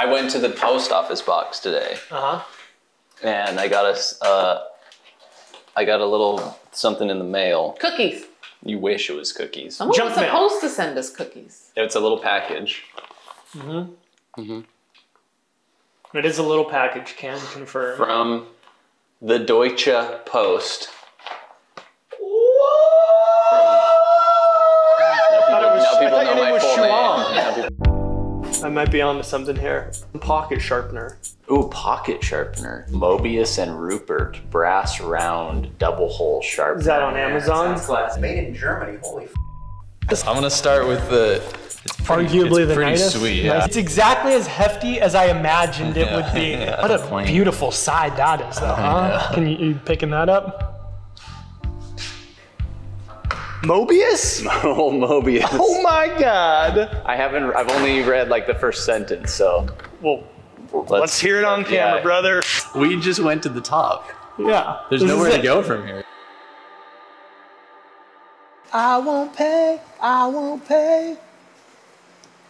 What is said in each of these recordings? I went to the post office box today. Uh-huh. And I got a little something in the mail. Cookies. You wish it was cookies. Someone was supposed to send us cookies. It's a little package. Mm-hmm. Mm-hmm. It is a little package, can confirm. From the Deutsche Post. I might be onto something here. Pocket sharpener. Ooh, pocket sharpener. Möbius and Ruppert brass round double hole sharpener. Is that on Amazon? It's made in Germany. Holy f. I'm gonna start with the. It's pretty, arguably it's the pretty nicest. Sweet. Yeah. It's exactly as hefty as I imagined it would be. Yeah, what a plain. Beautiful side that is, though. Huh? Can you picking that up? Möbius? Oh, Möbius. Oh my God. I haven't, I've only read like the first sentence, so. Well, let's hear it on camera, yeah. Brother. We just went to the top. Yeah. There's nowhere to go from here. I won't pay, I won't pay.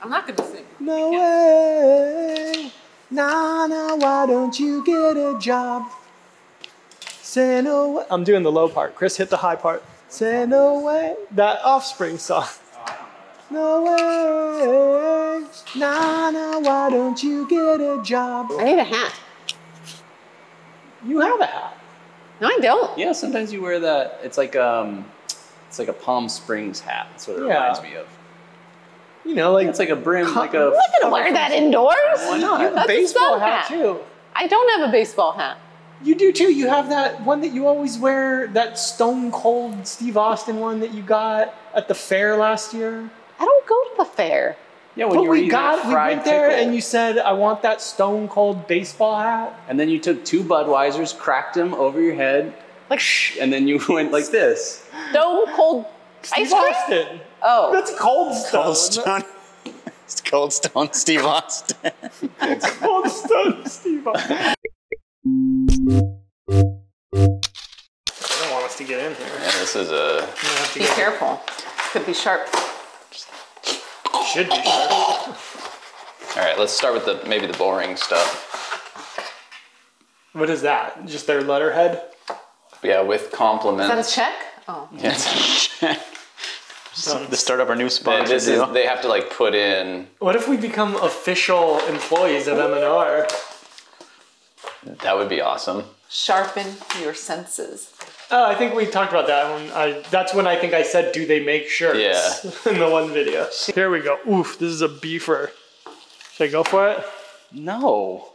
I'm not gonna sing. No way. Nah, nah, why don't you get a job? Say no way. I'm doing the low part. Chris hit the high part. Say no way, that Offspring song. No way, nah, nah, why don't you get a job? I need a hat. You have a hat. No, I don't. Yeah, sometimes you wear that. It's like a Palm Springs hat. That's what it reminds me of. You know, like it's like a brim, like a. I'm not gonna wear that indoors. Why not? You have a baseball hat too. I don't have a baseball hat. You do too. You have that one that you always wear, that Stone Cold Steve Austin one that you got at the fair last year. I don't go to the fair. Yeah, when you we went there and you said, I want that Stone Cold baseball hat. And then you took two Budweisers, cracked them over your head, like and then you went like this. Stone Cold Steve Austin. Oh, that's Cold Stone. Cold Stone. It's Cold Stone Steve Austin. It's Cold Stone Steve Austin. I don't want us to get in here. Yeah, this is a... Be careful. Could be sharp. Should be sharp. All right, let's start with the maybe the boring stuff. What is that? Just their letterhead? Yeah, with compliments. Is that a check? Oh. Yeah, it's a check. To start up our new sponsor. They have to like put in... What if we become official employees of M&R? That would be awesome. Sharpen your senses. Oh, I think we talked about that one. That's when I think I said, do they make shirts? Yeah. In the one video. Here we go. Oof, this is a beefer. Should I go for it? No.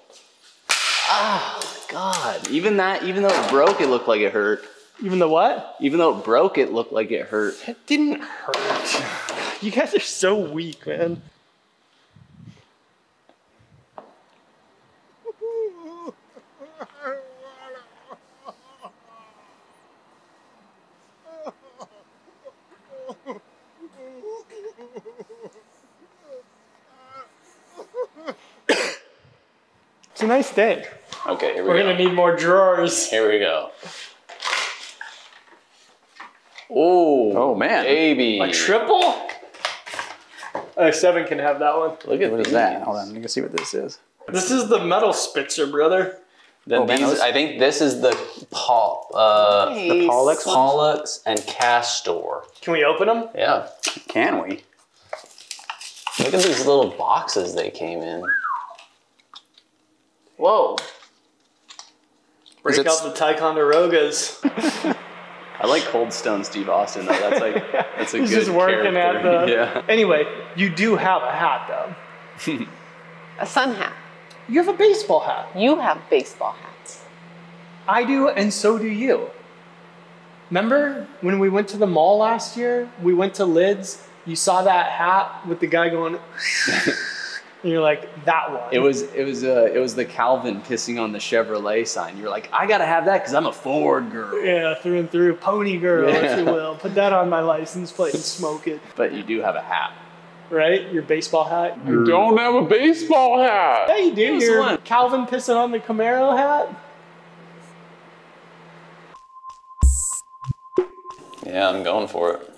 Oh, God. Even that, even though it broke, it looked like it hurt. Even though what? Even though it broke, it looked like it hurt. It didn't hurt. You guys are so weak, man. It's a nice day. Okay, here we go. We're gonna need more drawers. Here we go. Oh, oh man, baby, a triple. Seven can have that one. Look at what is that? Hold on, let me see what this is. This is the metal spitzer, brother. Then these, I think this is the the Pollux, and Castor. Can we open them? Yeah. Can we? Look at these little boxes they came in. Whoa. Break out the Ticonderogas. I like Cold Stone Steve Austin, though. That's like, that's a good just working character. At the... Yeah. Anyway, you do have a hat, though. A sun hat. You have a baseball hat. You have baseball hats. I do, and so do you. Remember when we went to the mall last year? We went to Lids. You saw that hat with the guy going... And you're like, that one. It was the Calvin pissing on the Chevrolet sign. You're like, I gotta have that because I'm a Ford girl. Yeah, through and through, pony girl, if you will. Put that on my license plate and smoke it. But you do have a hat, right? Your baseball hat. You don't have a baseball hat. Yeah, you do. Your one. Calvin pissing on the Camaro hat. Yeah, I'm going for it.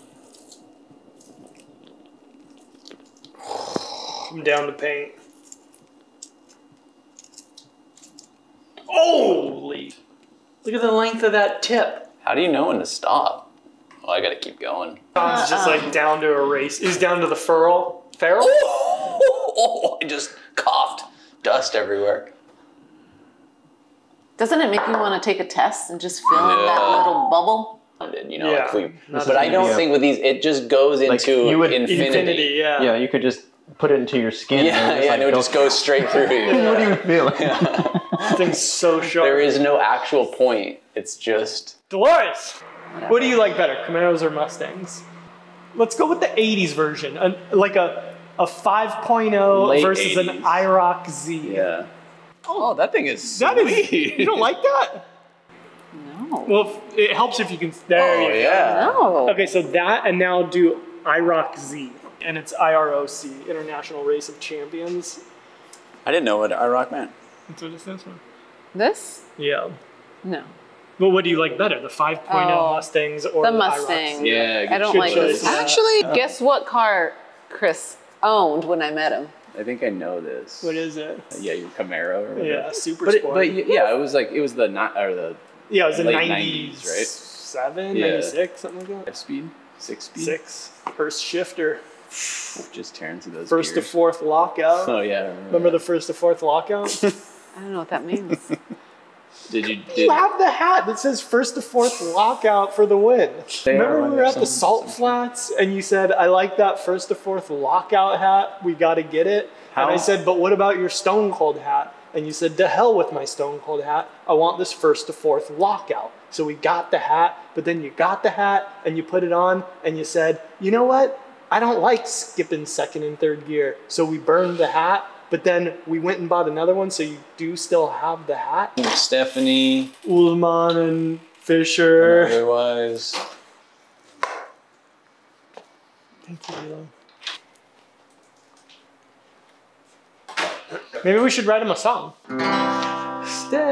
I'm down to paint. Holy! Look at the length of that tip. How do you know when to stop? Oh, I gotta keep going. It's just like down to a race. He's down to the furl. Feral? Oh, I just coughed. Dust everywhere. Doesn't it make you want to take a test and just fill in that little bubble? You know, yeah, but I don't think with these, it just goes like into infinity. Yeah. Yeah, you could just put it into your skin. Yeah, and, it would just go straight through you. What do you feel? Yeah. This thing's so sharp. There is no actual point. It's just... Dolores, what do you like better, Camaros or Mustangs? Let's go with the 80s version, like a 5.0 versus 80s. An IROC-Z. Yeah. Oh, that thing is sweet. You don't like that? No. Well, it helps if you can... There you go. Yeah. No. Okay, so that, and now do IROC-Z, and it's IROC, International Race of Champions. I didn't know what IROC meant. That's what it stands for. This? Yeah. No. Well, what do you like better, the 5.0 Mustangs or the Mustang? Yeah, I don't like this. Actually, guess what car Chris owned when I met him? I think I know this. What is it? Yeah, your Camaro. Or whatever. Yeah, super sport. But yeah, it was like it was the late 90s, right? 96, something like that. 6 speed. 6 first shifter. Just tearing through those. First gears. To fourth lockout. Oh yeah. Remember the first to fourth lockout? I don't know what that means. Did you have the hat that says first to fourth lockout for the win? Remember we were at the Salt Flats and you said, I like that first to fourth lockout hat. We got to get it. And I said, but what about your Stone Cold hat? And you said, to hell with my Stone Cold hat. I want this first to fourth lockout. So we got the hat, but then you got the hat and you put it on and you said, you know what? I don't like skipping second and third gear. So we burned the hat. But then we went and bought another one, so you do still have the hat. Stephanie. Ullman and Fisher. Otherwise. Thank you. Maybe we should write him a song. Stephanie.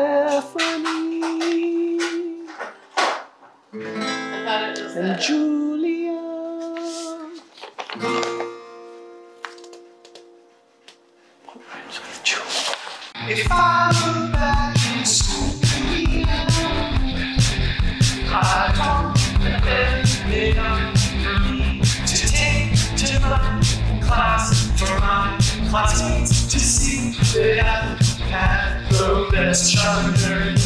I thought it was and Julia. If I look back in stupid, I don't have enough for me to take to my class, for my classmates to see that I've had the best childhood.